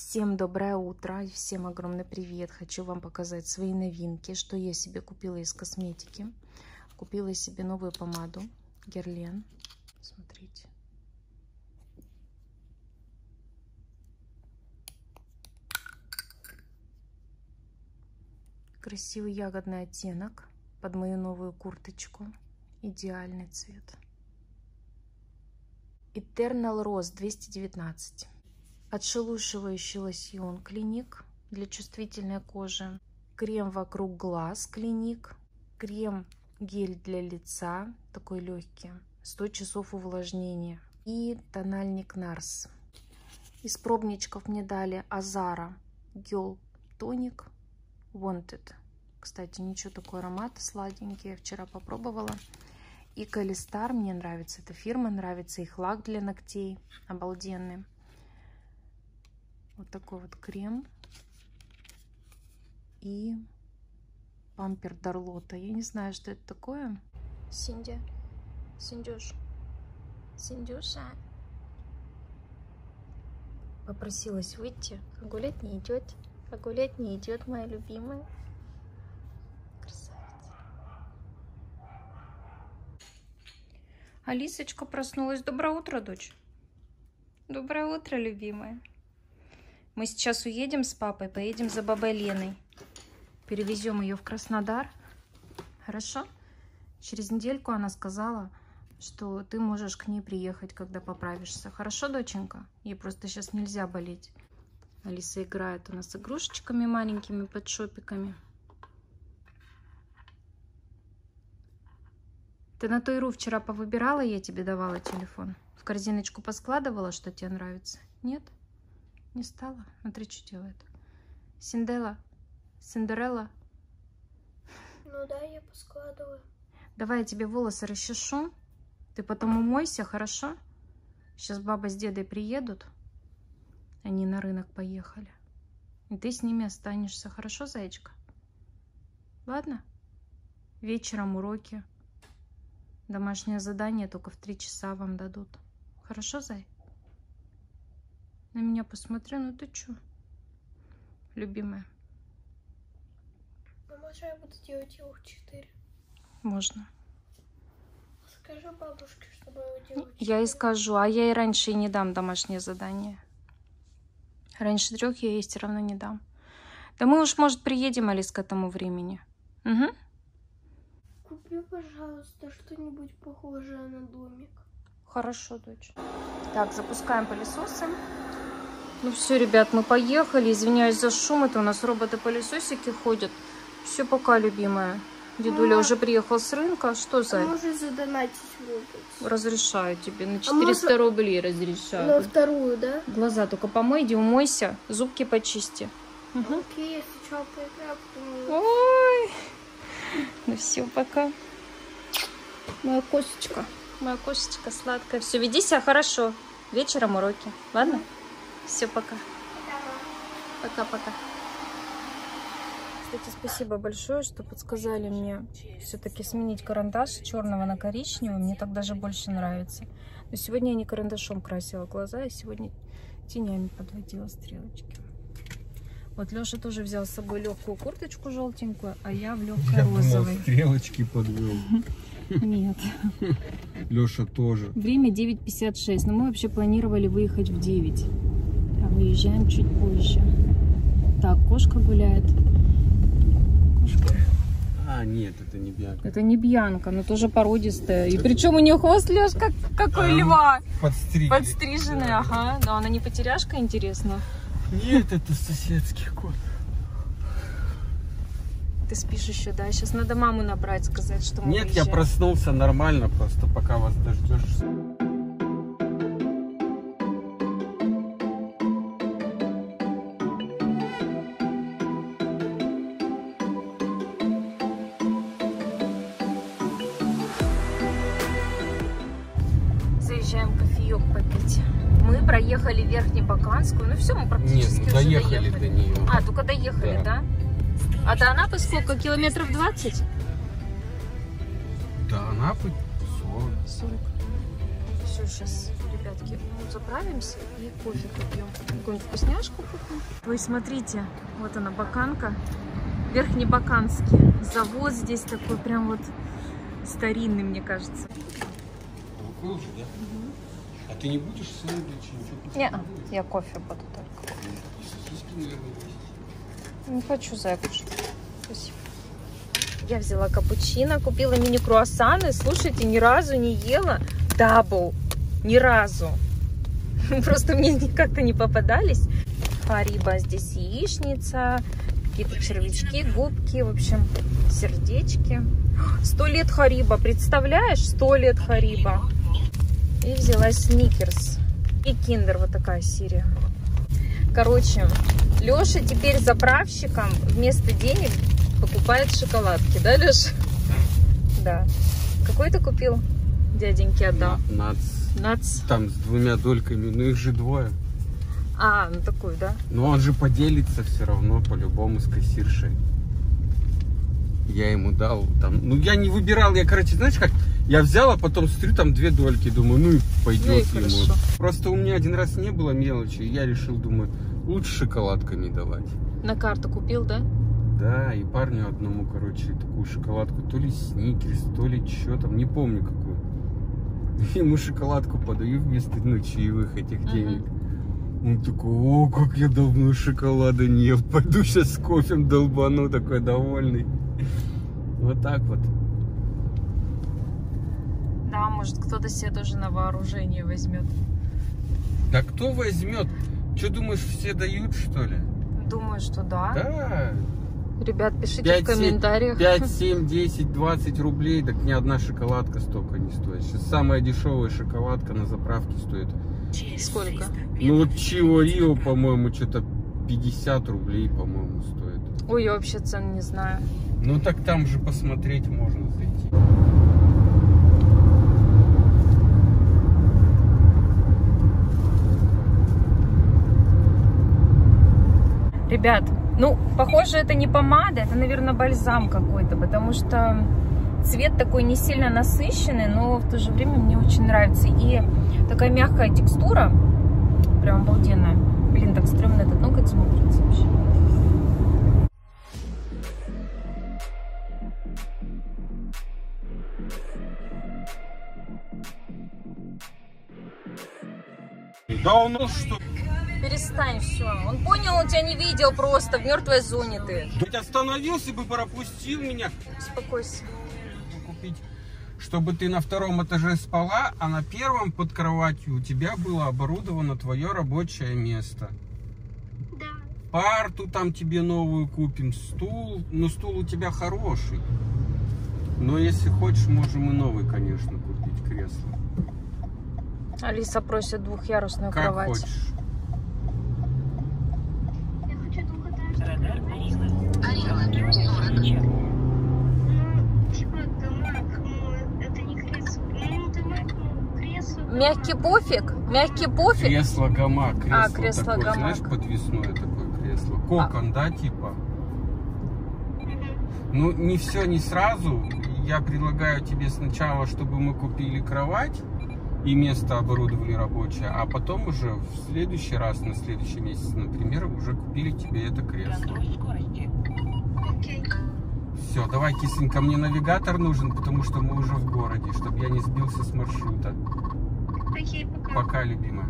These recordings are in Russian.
Всем доброе утро, всем огромный привет. Хочу вам показать свои новинки, что я себе купила из косметики. Купила себе новую помаду Герлен. Смотрите. Красивый ягодный оттенок под мою новую курточку. Идеальный цвет. Eternal Rose 219. Отшелушивающий лосьон клиник для чувствительной кожи. Крем вокруг глаз клиник. Крем-гель для лица, такой легкий. 100 часов увлажнения. И тональник нарс. Из пробничков мне дали азара гель тоник wanted. Кстати, ничего, такой аромат сладенький. Я вчера попробовала. И калистар, мне нравится эта фирма, нравится их лак для ногтей, обалденный. Вот такой вот крем. И пампер Дарлота. Я не знаю, что это такое. Синди. Синдюш. Синдюша. Попросилась выйти. А гулять не идет. А гулять не идет, моя любимая. Алисочка проснулась. Доброе утро, дочь. Доброе утро, любимая. Мы сейчас уедем с папой, поедем за бабой Леной. Перевезем ее в Краснодар. Хорошо? Через недельку она сказала, что ты можешь к ней приехать, когда поправишься. Хорошо, доченька? Ей просто сейчас нельзя болеть. Алиса играет у нас с игрушечками маленькими под шопиками. Ты на той.ру вчера повыбирала, я тебе давала телефон. В корзиночку поскладывала, что тебе нравится. Нет? Не стала? Смотри, что делает. Синдерелла. Ну да, я поскладываю. Давай я тебе волосы расчешу. Ты потом умойся, хорошо? Сейчас баба с дедой приедут. Они на рынок поехали. И ты с ними останешься. Хорошо, зайчка? Ладно? Вечером уроки. Домашнее задание только в 3 часа вам дадут. Хорошо, зай? На меня посмотри. Ну ты чё, любимая? Ну, можно я буду делать его в 4? Можно. Скажу бабушке, чтобы я его делала в 4. Я и скажу. А я и раньше и не дам домашнее задание. Раньше 3 я ей все равно не дам. Да мы уж, может, приедем, Алис, к этому времени. Угу. Купи, пожалуйста, что-нибудь похожее на домик. Хорошо, дочь. Так, запускаем пылесосы. Ну все, ребят, мы поехали. Извиняюсь за шум, это у нас роботы-пылесосики ходят. Все, пока, любимая. Дедуля уже приехал с рынка. Что за... Можно задонатить робот. Разрешаю тебе. На 400 рублей разрешаю. На 2-ю, да? Глаза только помой, иди умойся, зубки почисти. Угу. Окей, я сначала поиграю, потом... Ой! Ну все, пока. Моя кошечка сладкая. Все, веди себя хорошо. Вечером уроки, ладно? Все, пока. Пока-пока. Кстати, спасибо большое, что подсказали мне все-таки сменить карандаш с черного на коричневый. Мне так даже больше нравится. Но сегодня я не карандашом красила глаза, а сегодня тенями подводила стрелочки. Вот Лёша тоже взял с собой легкую курточку желтенькую, а я в легкой розовой. Стрелочки подвел. Нет. Лёша тоже. Время 9:56, но мы вообще планировали выехать в 9. А выезжаем чуть позже. Так, кошка гуляет. Кошка. А, нет, это не Бьянка. Это не Бьянка, но тоже породистая. И причем у нее хвост, Лёш, какой льва. Подстриженный, ага. Но она не потеряшка, интересно. Нет, это соседский кот. Ты спишь еще, да? Сейчас надо маму набрать, сказать, что мы... Нет, выезжаем. Я проснулся нормально, просто пока вас дождешься. Заезжаем кофеек попить. Мы проехали Верхнебаканскую. Ну все, мы практически... Нет, доехали до нее. А, только доехали, да? А до Анапы сколько? Километров 20? До Анапы 40. 40. Все, сейчас, ребятки, заправимся и кофе купим. Какую-нибудь вкусняшку купим. Вы смотрите, вот она, Баканка. Верхнебаканский завод. Здесь такой прям вот старинный, мне кажется. Уже, да? Угу. А ты не будешь сегодня что-нибудь? Нет, я кофе буду только. И сосиски, наверное, есть. Не хочу закушать. Спасибо. Я взяла капучино, купила мини-круассаны. Слушайте, ни разу не ела дабл. Ни разу. Просто мне как-то не попадались. Хариба, здесь яичница, какие-то червячки, губки, в общем, сердечки. 100 лет Хариба, представляешь? 100 лет Хариба. И взяла сникерс. И киндер, вот такая Siri. Короче, Лёша теперь заправщиком вместо денег покупает шоколадки, да, Лёш? Да. Какой ты купил? Дяденьке отдал. Nuts. Там с 2 дольками, ну их же 2. А, ну такой, да? Ну он же поделится все равно, по-любому, с кассиршей. Я ему дал, там, ну я не выбирал, я, короче, знаешь как, я взял, а потом смотрю, там 2 дольки, думаю, ну и пойдет ну, и ему. Хорошо. Просто у меня один раз не было мелочи, и я решил, думаю, лучше шоколадками давать. На карту купил, да? Да, и парню одному, короче, такую шоколадку, то ли сникерс, то ли что там, не помню какую. Ему шоколадку подаю вместо, ну, чаевых этих денег. Он такой, о, как я давно шоколада не ел, пойду сейчас с кофе долбану, такой довольный. Вот так вот. Да, может, кто-то себе тоже на вооружение возьмет. Да кто возьмет? Что, думаешь, все дают, что ли? Думаю, что да. Да. Ребят, пишите 5, в комментариях. 5, 7, 10, 20 рублей. Так ни одна шоколадка столько не стоит. Сейчас самая дешевая шоколадка на заправке стоит. Сколько? Ну вот Чио Рио, по-моему, что-то 50 рублей, по-моему, стоит. Ой, я вообще цен не знаю. Ну так там же посмотреть можно зайти. Ребят, ну, похоже, это не помада, это, наверное, бальзам какой-то, потому что цвет такой не сильно насыщенный, но в то же время мне очень нравится. И такая мягкая текстура, прям обалденная. Блин, так стрёмно этот ноготь смотрится вообще. Да у нас что? Перестань, все. Он понял, он тебя не видел просто, в мертвой зоне ты. Ты остановился бы, пропустил меня. Успокойся. Купить, чтобы ты на 2-м этаже спала, а на 1-м под кроватью у тебя было оборудовано твое рабочее место. Да. Парту там тебе новую купим, стул. Ну, стул у тебя хороший. Но если хочешь, можем и новый, конечно, купить кресло. Алиса просит 2-ярусную как кровать. Хочешь. Мягкий пофиг? Мягкий пофиг? Кресло-гамак. А, кресло-гамак. Знаешь, подвесное такое кресло. Кокон, да, типа? Ну, не все, не сразу. Я предлагаю тебе сначала, чтобы мы купили кровать и место оборудовали рабочее, а потом уже в следующий раз, на следующий месяц, например, уже купили тебе это кресло. Все, давай, кисонька, мне навигатор нужен, потому что мы уже в городе, чтобы я не сбился с маршрута. Окей, пока. Пока, любимая.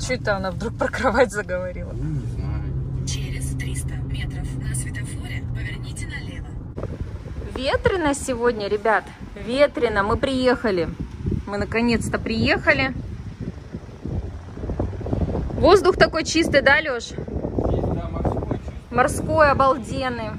Че это она вдруг про кровать заговорила? Ну, не знаю. Через 300 метров на светофоре поверните налево. Ветрено сегодня, ребят. Ветрено. Мы приехали. Мы наконец-то приехали. Воздух такой чистый, да, Лёш? Чистый, да, морской чистый. Морской, обалденный.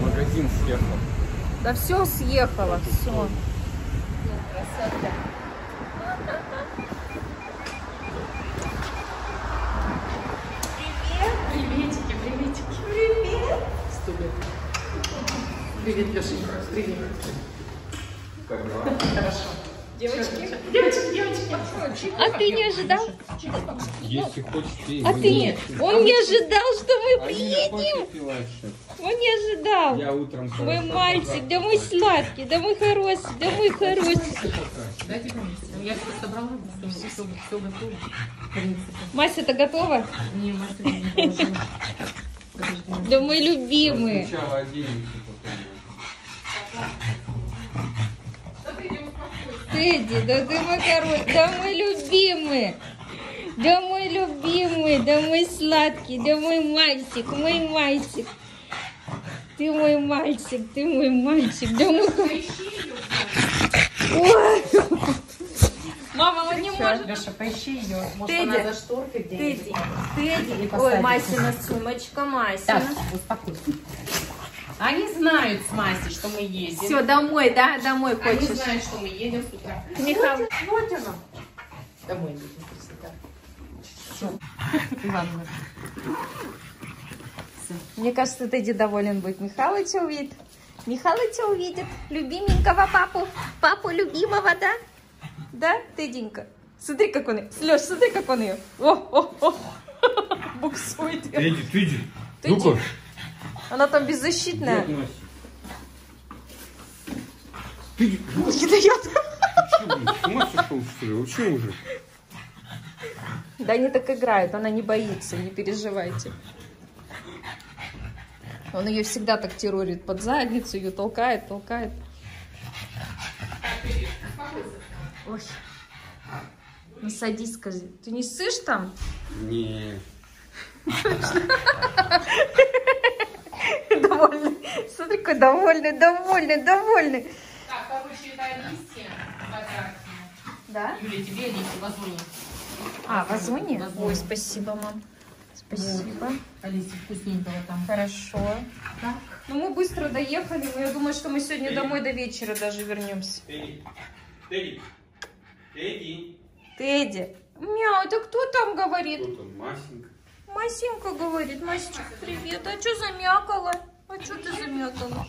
Магазин съехал. Да все съехало, все. Красота. Привет, Лёшенька. Привет. Как дела? Хорошо. Девочки. А ты не ожидал? Если хочешь, а ты нет. Он не охота ожидал, что мы приедем. Он не ожидал. Я утром мой мальчик, да мой сладкий, да мой хороший, да мой хороший. Дайте поместить. Я все собрала, все готово. Мася-то готова? Не, Мася не готова. Да мы любимые. Эдди, да ты мой король, да мой любимый, да мой любимый, да мой сладкий, да мой мальчик, ты мой мальчик, ты мой мальчик, да мой... Мама, он не может... Лёша, поищи её, может, она за шторкой где-нибудь. Тедди, ой, Масина сумочка, Масина. Они знают с Масей, что мы едем. Все, домой, да? Домой хочешь? Они знают, что мы едем с утра. Михаил. Вот она. Домой едем с утра. Все. Ивановна. Мне кажется, Тедди доволен будет. Михалыча увидит. Михалыча увидит. Любименького папу. Папу любимого, да? Да, Теденька? Смотри, как он ее. Лёш, смотри, как он ее. О. Буксует. Тедди. Ну-ка. Она там беззащитная. Нет, ты что, уже? Да они так играют, она не боится, не переживайте. Он ее всегда так террорит под задницу, ее толкает. Ой. Ну садись, скажи. Ты не ссышь там? Не. Довольный. Смотри, какой довольный. Так, короче, это Алисе подарки. Да? Юля, тебе Алисе вазуни. А, вазуни? Ой, спасибо, мам. Спасибо. Алисе вкусненького там. Хорошо. Так. Ну, мы быстро доехали, но я думаю, что мы сегодня домой до вечера даже вернемся. Тедди. Мяу, это кто там говорит? Кто там, Масенька? Масенька говорит. Масечка, привет. А что замякала? А что ты замякала?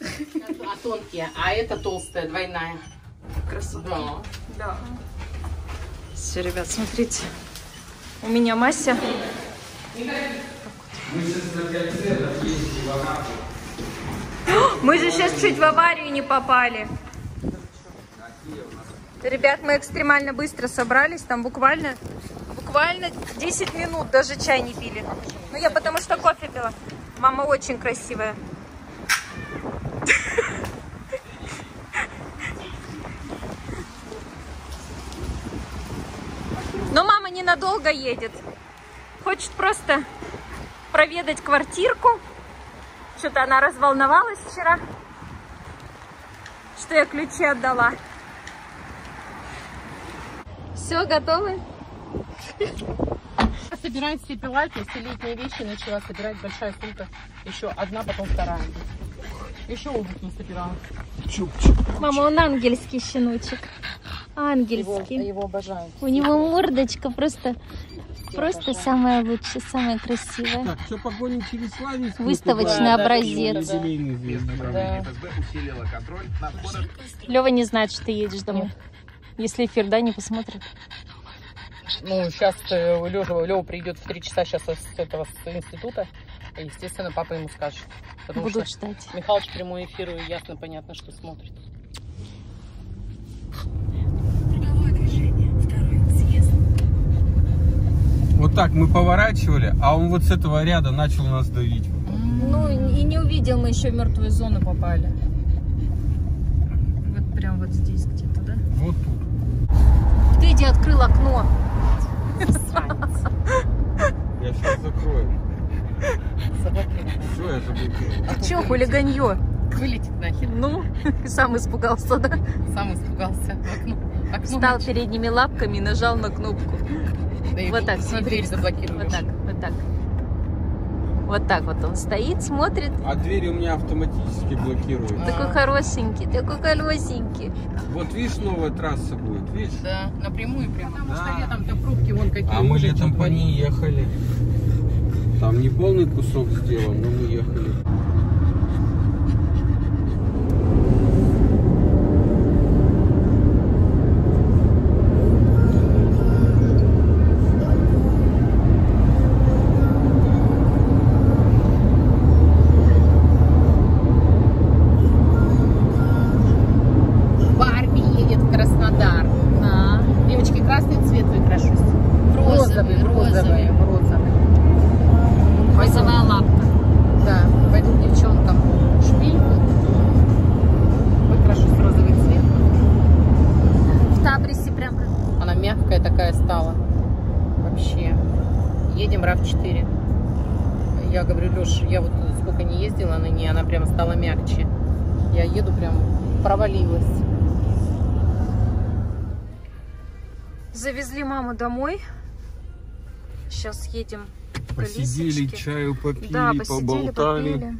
А тонкие, а это толстая, двойная. Красота. Да. Все, ребят, смотрите. У меня Мася. Мы же сейчас чуть в аварию не попали. Ребят, мы экстремально быстро собрались, там буквально 10 минут даже чай не пили. Ну, я потому что кофе пила. Мама очень красивая. Но мама ненадолго едет. Хочет просто проведать квартирку. Что-то она разволновалась вчера, что я ключи отдала. Все, готовы? Собирает все пилаки, все летние вещи начала собирать. Большая сумка, еще одна, потом вторая. Еще обувь не собирала. Мама, он ангельский щеночек. Ангельский. Его обожаю. У него мордочка просто самая лучшая, самая красивая. Так, все погоним через Славянскую. Выставочный образец. Лева не знает, что ты едешь домой. Если эфир, да, не посмотрит. Ну, сейчас Лёва придет в 3 часа сейчас с этого с института. И, естественно, папа ему скажет. Буду читать. Михалыч прямой эфир, и ясно, понятно, что смотрит. Круговое движение. Второй съезд. Вот так мы поворачивали, а он вот с этого ряда начал нас давить. Ну, и не увидел, мы еще в мертвую зону попали. Вот прям вот здесь где-то, да? Вот тут. Тедди открыл окно. Я сейчас закрою. Что я забыл? Ты че, хулиганье? Вылетит нахер. Ну, сам испугался, да? Сам испугался. Встал передними лапками и нажал на кнопку. Вот так, смотри. Вот так, вот так. Вот так вот он стоит, смотрит. А двери у меня автоматически блокируют. Такой хорошенький, такой колесенький. Вот видишь, новая трасса будет, видишь? Да, напрямую прям. Потому что летом-то пробки вон какие. А мы летом по ней ехали. Там не полный кусок сделан, но мы ехали. Я вот сколько не ездила на ней, она прям стала мягче. Я еду прям провалилась. Завезли маму домой. Сейчас едем к Алисочке. Посидели, чаю попили, да, поболтали. Попили.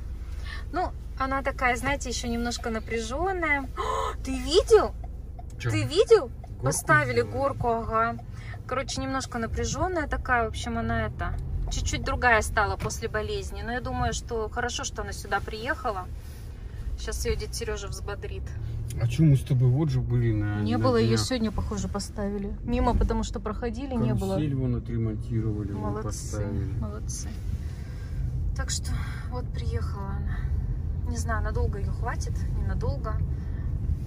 Ну, она такая, знаете, еще немножко напряженная. О, ты видел? Че? Ты видел? Горку поставили сделали. Горку, ага. Короче, немножко напряженная такая. В общем, она это... Чуть-чуть другая стала после болезни. Но я думаю, что хорошо, что она сюда приехала. Сейчас ее дед Сережа взбодрит. А что мы с тобой вот же были на... Не было, ее сегодня, похоже, поставили. Мимо, потому что проходили, не было. Консиль вон отремонтировали, вон поставили. Молодцы. Так что вот приехала она. Не знаю, надолго ее хватит, ненадолго.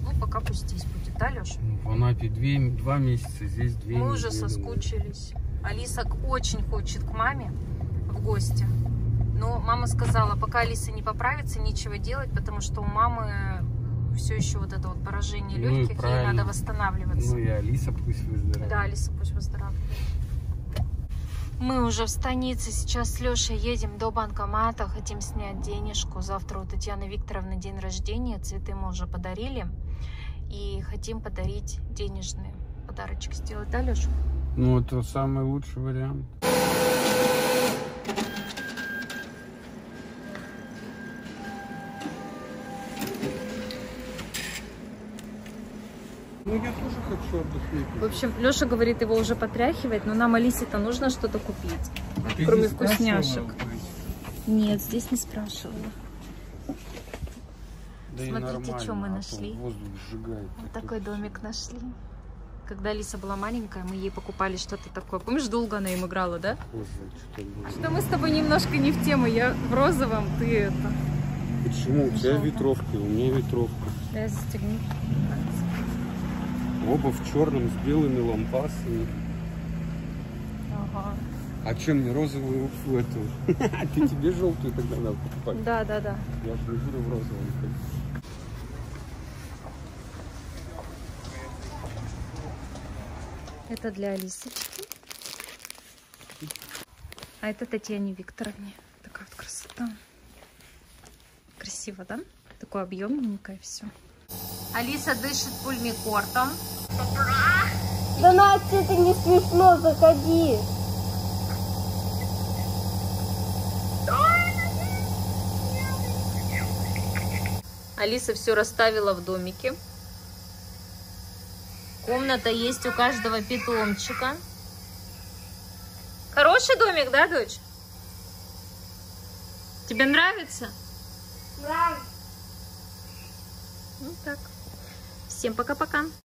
Ну, пока пусть здесь будет, да, Леша? В Анапе 2 месяца, здесь 2 месяца. Мы уже соскучились. Алиса очень хочет к маме в гости, но мама сказала, пока Алиса не поправится, нечего делать, потому что у мамы все еще вот это вот поражение легких, ей надо восстанавливаться. Ну и Алиса пусть выздоравливает. Да, Алиса пусть выздоравливает. Мы уже в станице, сейчас с Лешей едем до банкомата, хотим снять денежку. Завтра у Татьяны Викторовны день рождения, цветы мы уже подарили и хотим подарить денежные подарочки, сделать, да, Леша? Ну, это самый лучший вариант. Ну, я тоже хочу отдохнуть. В общем, Леша говорит, его уже потряхивает, но нам, Алисе-то, нужно что-то купить. А кроме вкусняшек. Нет, здесь не спрашивала. Да. Смотрите, что мы нашли. Воздух сжигает. Вот такой домик нашли. Когда Алиса была маленькая, мы ей покупали что-то такое. Помнишь, долго она им играла, да? Что мы с тобой немножко не в тему. Я в розовом, ты это... Почему? У тебя ветровки, у меня ветровка. Да, застегни. Оба в черном, с белыми лампасами. Ага. А чем мне розовую эту? Ты тебе желтую тогда надо покупать. Да, да, да. Я же не буду в розовом. Это для Алисочки. А это Татьяне Викторовне. Такая вот красота. Красиво, да? Такое объемненькое все. Алиса дышит пульмикортом. Да, Настя, это не смешно, заходи. Алиса все расставила в домике. Комната есть у каждого питомчика. Хороший домик, да, дочь? Тебе нравится? Да. Ну так. Всем пока-пока.